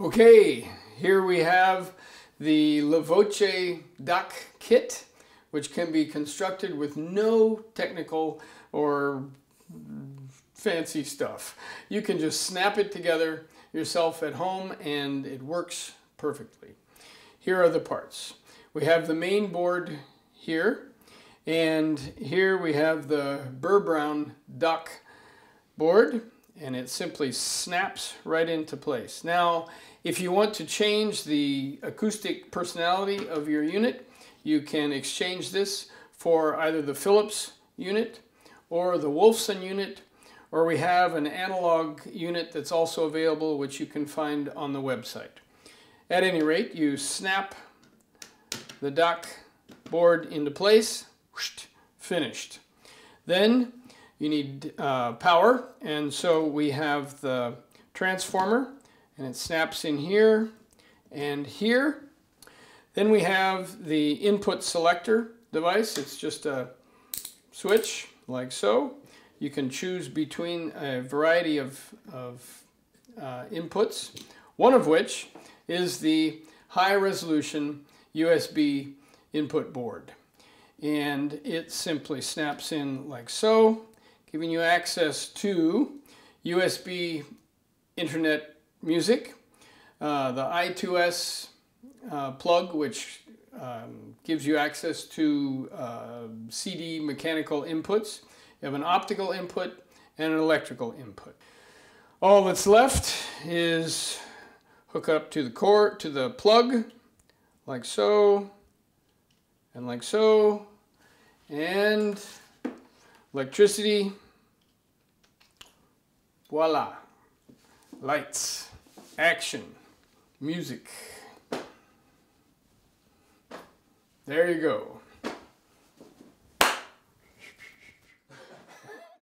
Okay, here we have the La Voce DAC Kit, which can be constructed with no technical or fancy stuff. You can just snap it together yourself at home and it works perfectly. Here are the parts. We have the main board here, and here we have the Burr Brown DAC board, and it simply snaps right into place. Now, if you want to change the acoustic personality of your unit, you can exchange this for either the Philips unit or the Wolfson unit, or we have an analog unit that's also available, which you can find on the website. At any rate, you snap the DAC board into place, finished. Then you need power, and so we have the transformer, and it snaps in here and here. Then we have the input selector device. It's just a switch, like so. You can choose between a variety of inputs, one of which is the high-resolution USB input board. And it simply snaps in like so, giving you access to USB internet music, the I2S plug, which gives you access to CD mechanical inputs. You have an optical input and an electrical input. All that's left is hook up to the cord, to the plug, like so, and like so, and electricity, voila, lights, action, music. There you go.